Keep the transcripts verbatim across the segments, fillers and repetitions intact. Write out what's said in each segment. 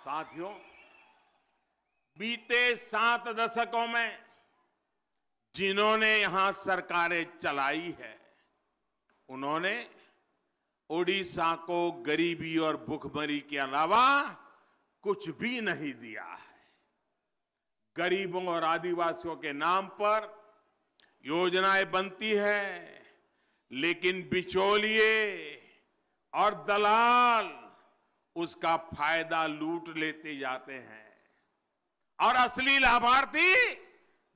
साथियों, बीते सात दशकों में जिन्होंने यहां सरकारें चलाई है, उन्होंने ओडिशा को गरीबी और भूखमरी के अलावा कुछ भी नहीं दिया है। गरीबों और आदिवासियों के नाम पर योजनाएं बनती है, लेकिन बिचौलिए और दलाल उसका फायदा लूट लेते जाते हैं और असली लाभार्थी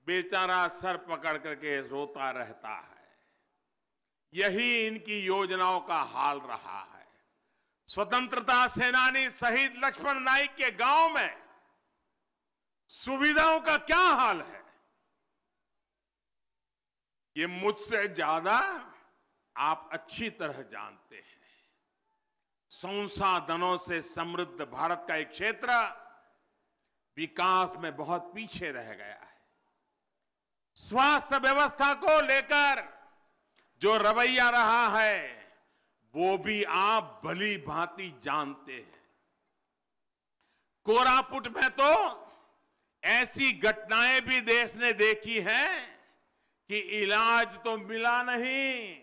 बेचारा सर पकड़ करके रोता रहता है। यही इनकी योजनाओं का हाल रहा है। स्वतंत्रता सेनानी शहीद लक्ष्मण नाइक के गांव में सुविधाओं का क्या हाल है, ये मुझसे ज्यादा आप अच्छी तरह जानते हैं। संसाधनों से समृद्ध भारत का एक क्षेत्र विकास में बहुत पीछे रह गया है। स्वास्थ्य व्यवस्था को लेकर जो रवैया रहा है वो भी आप भली भांति जानते हैं। कोरापुट में तो ऐसी घटनाएं भी देश ने देखी हैं कि इलाज तो मिला नहीं,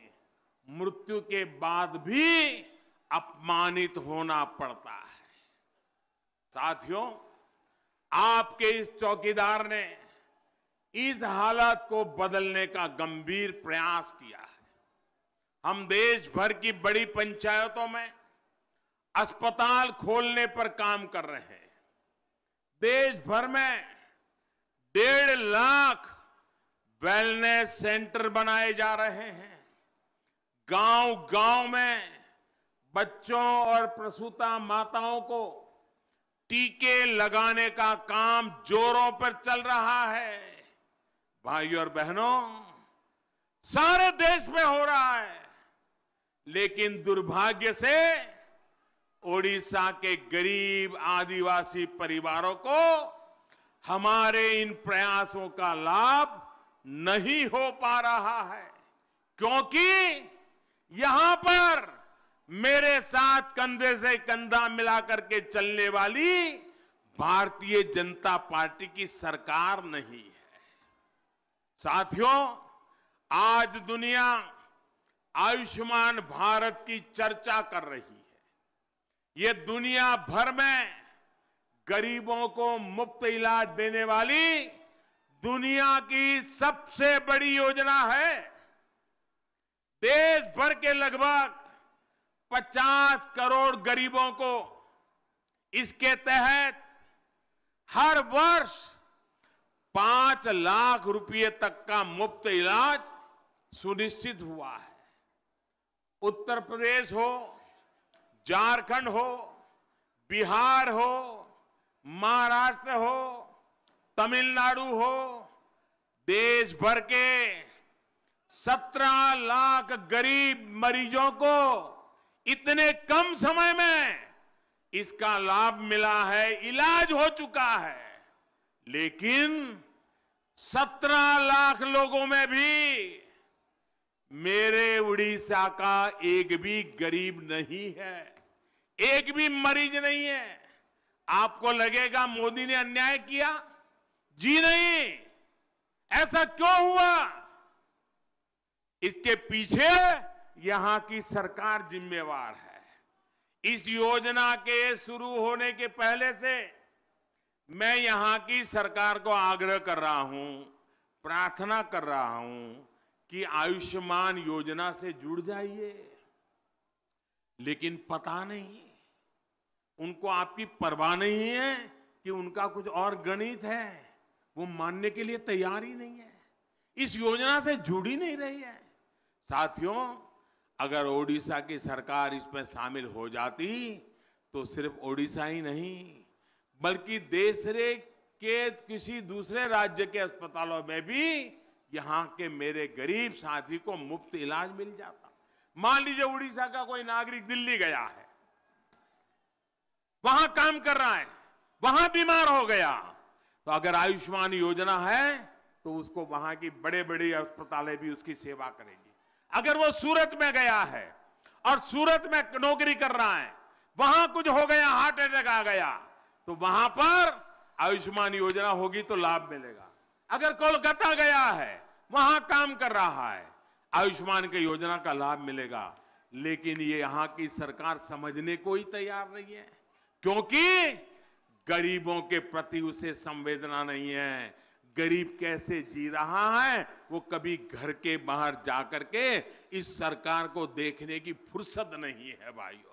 मृत्यु के बाद भी अपमानित होना पड़ता है। साथियों, आपके इस चौकीदार ने इस हालत को बदलने का गंभीर प्रयास किया है। हम देश भर की बड़ी पंचायतों में अस्पताल खोलने पर काम कर रहे हैं। देश भर में डेढ़ लाख वेलनेस सेंटर बनाए जा रहे हैं। गांव-गांव में बच्चों और प्रसूता माताओं को टीके लगाने का काम जोरों पर चल रहा है। भाइयों और बहनों, सारे देश में हो रहा है, लेकिन दुर्भाग्य से ओडिशा के गरीब आदिवासी परिवारों को हमारे इन प्रयासों का लाभ नहीं हो पा रहा है, क्योंकि यहां पर मेरे साथ कंधे से कंधा मिलाकर के चलने वाली भारतीय जनता पार्टी की सरकार नहीं है। साथियों, आज दुनिया आयुष्मान भारत की चर्चा कर रही है। ये दुनिया भर में गरीबों को मुफ्त इलाज देने वाली दुनिया की सबसे बड़ी योजना है। देश भर के लगभग पचास करोड़ गरीबों को इसके तहत हर वर्ष पांच लाख रुपए तक का मुफ्त इलाज सुनिश्चित हुआ है। उत्तर प्रदेश हो, झारखंड हो, बिहार हो, महाराष्ट्र हो, तमिलनाडु हो, देश भर के सत्रह लाख गरीब मरीजों को इतने कम समय में इसका लाभ मिला है, इलाज हो चुका है। लेकिन सत्रह लाख लोगों में भी मेरे उड़ीसा का एक भी गरीब नहीं है, एक भी मरीज नहीं है। आपको लगेगा मोदी ने अन्याय किया, जी नहीं। ऐसा क्यों हुआ? इसके पीछे यहां की सरकार जिम्मेवार है। इस योजना के शुरू होने के पहले से मैं यहां की सरकार को आग्रह कर रहा हूं, प्रार्थना कर रहा हूं कि आयुष्मान योजना से जुड़ जाइए। लेकिन पता नहीं उनको आपकी परवाह नहीं है कि उनका कुछ और गणित है, वो मानने के लिए तैयार ही नहीं है, इस योजना से जुड़ ही नहीं रही है। साथियों, अगर ओडिशा की सरकार इसमें शामिल हो जाती तो सिर्फ ओडिशा ही नहीं, बल्कि देश के किसी दूसरे राज्य के अस्पतालों में भी यहाँ के मेरे गरीब साथी को मुफ्त इलाज मिल जाता। मान लीजिए ओडिशा का कोई नागरिक दिल्ली गया है, वहां काम कर रहा है, वहां बीमार हो गया, तो अगर आयुष्मान योजना है तो उसको वहां की बड़े बड़े अस्पतालें भी उसकी सेवा करेंगी। अगर वो सूरत में गया है और सूरत में नौकरी कर रहा है, वहां कुछ हो गया, हार्ट अटैक आ गया, तो वहां पर आयुष्मान योजना होगी तो लाभ मिलेगा। अगर कोलकाता गया है, वहां काम कर रहा है, आयुष्मान की योजना का लाभ मिलेगा। लेकिन ये यहाँ की सरकार समझने को ही तैयार नहीं है, क्योंकि गरीबों के प्रति उसे संवेदना नहीं है। गरीब कैसे जी रहा है वो कभी घर के बाहर जा करके इस सरकार को देखने की फुर्सत नहीं है भाइयों।